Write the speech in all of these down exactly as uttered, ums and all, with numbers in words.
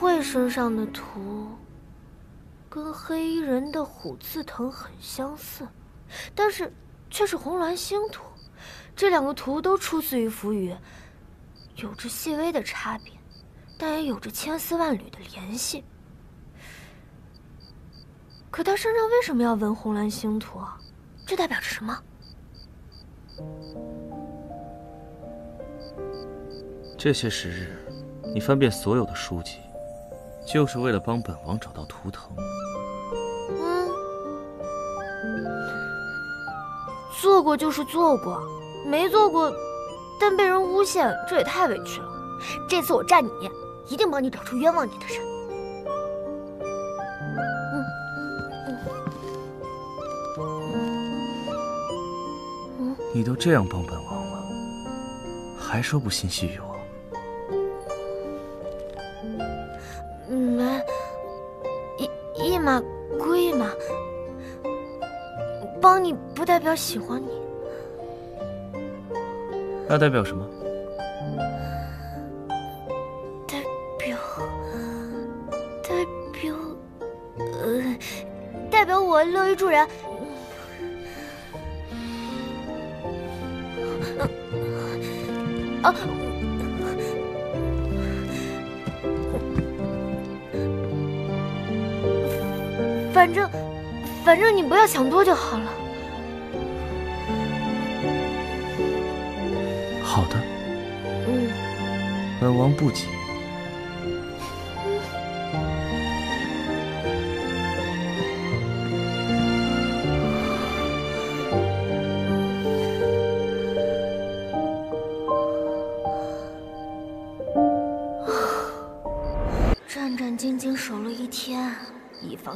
慧身上的图跟黑衣人的虎刺藤很相似，但是却是红鸾星图。这两个图都出自于浮语，有着细微的差别，但也有着千丝万缕的联系。可他身上为什么要纹红鸾星图啊？这代表着什么？ 这些时日，你翻遍所有的书籍，就是为了帮本王找到图腾。嗯，做过就是做过，没做过，但被人诬陷，这也太委屈了。这次我站你，一定帮你找出冤枉你的人。 你都这样帮本王了，还说不心细于我？没，一一码归一码，帮你不代表喜欢你。那代表什么？代表，代表，呃，代表我乐于助人。 啊！反正，反正你不要想多就好了。好的。嗯。本王不急。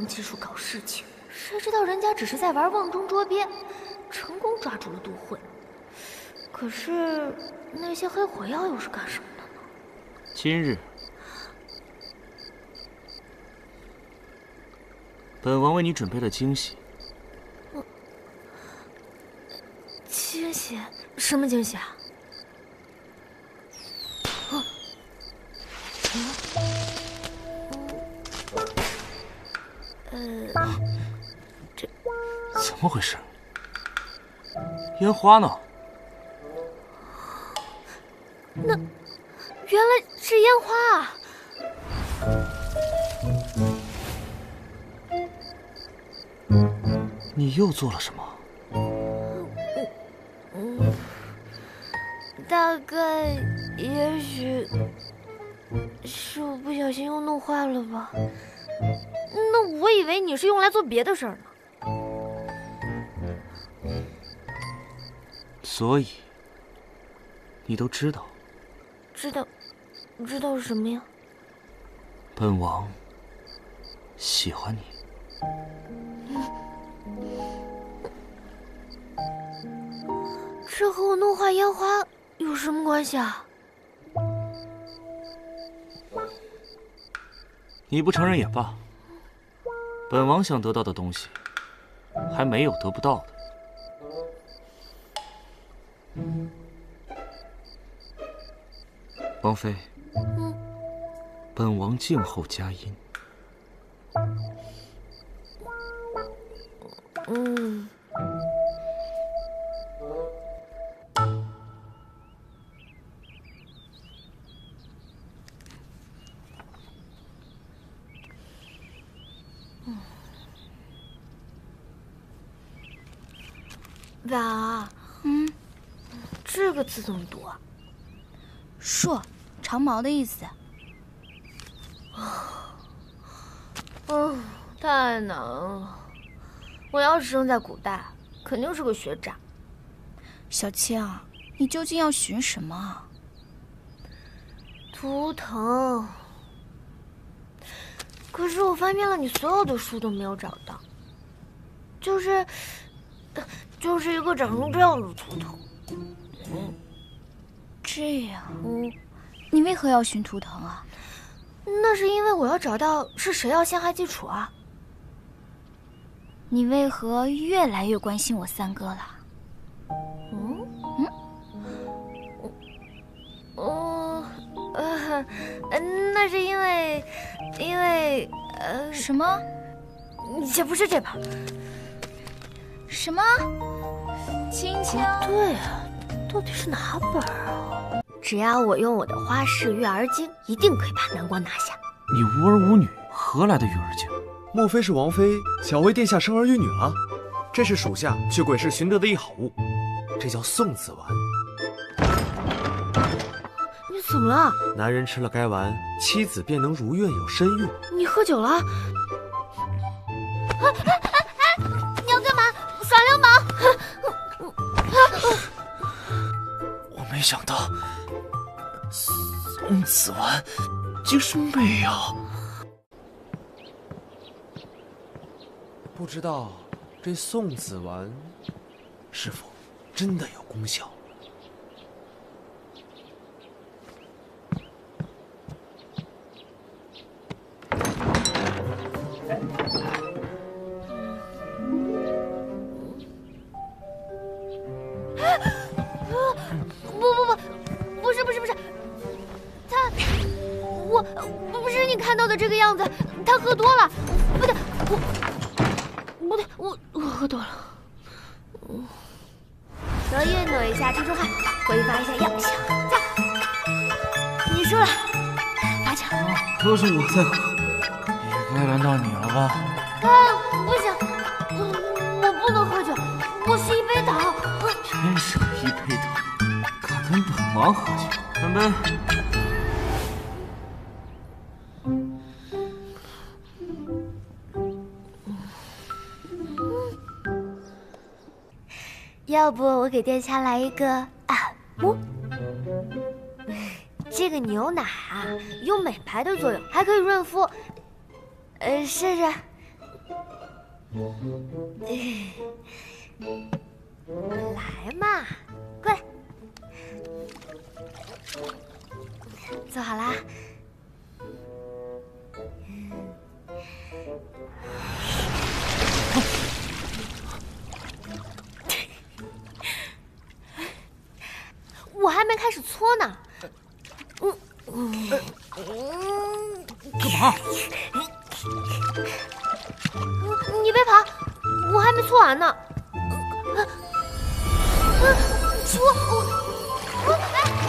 技术搞事情，谁知道人家只是在玩瓮中捉鳖，成功抓住了杜慧。可是那些黑火药又是干什么的呢？今日，本王为你准备了惊喜。我惊喜？什么惊喜啊？啊！啊 呃，这怎么回事？烟花呢？那原来是烟花啊！你又做了什么？嗯嗯，大概也许是我不小心又弄坏了吧。 那我以为你是用来做别的事儿呢，所以你都知道？知道，知道什么呀？本王喜欢你。这和我弄坏烟花有什么关系啊？你不承认也罢。 本王想得到的东西，还没有得不到的。王妃，嗯，本王静候佳音。嗯。婉儿，嗯，这个字怎么读啊？硕，长毛的意思。嗯，太难了。我要是生在古代，肯定是个学渣。小青，你究竟要寻什么啊？图腾。可是我翻遍了你所有的书都没有找到，就是。 就是一个长成这样的图腾，嗯，这样，嗯，你为何要寻图腾啊？那是因为我要找到是谁要陷害季楚啊。你为何越来越关心我三哥了？嗯嗯，哦，呃。嗯、呃，那是因为，因为呃什么？也不是这把。什么？青青、哦？对啊，到底是哪本啊？只要我用我的花式月儿经，一定可以把南瓜拿下。你无儿无女，何来的育儿经？莫非是王妃想为殿下生儿育女了、啊？这是属下去鬼市寻得的一好物，这叫送子丸。 你怎么了？男人吃了该丸，妻子便能如愿有身孕。你喝酒了？啊啊啊啊！你要干嘛？耍流氓！啊啊、我没想到送子丸竟是媚药，不知道这送子丸是否真的有功效？ 再喝，也该轮到你了吧？啊，不行，我我不能喝酒，我是一杯倒。真是个一杯倒，敢跟本王喝酒？干杯！要不我给殿下来一个按摩。啊 这个牛奶啊，有美白的作用，还可以润肤。呃，试试。来嘛，过来，坐好啦。我还没开始搓呢。 嗯，干嘛？你别跑，我还没搓完呢。啊啊！我我我哎！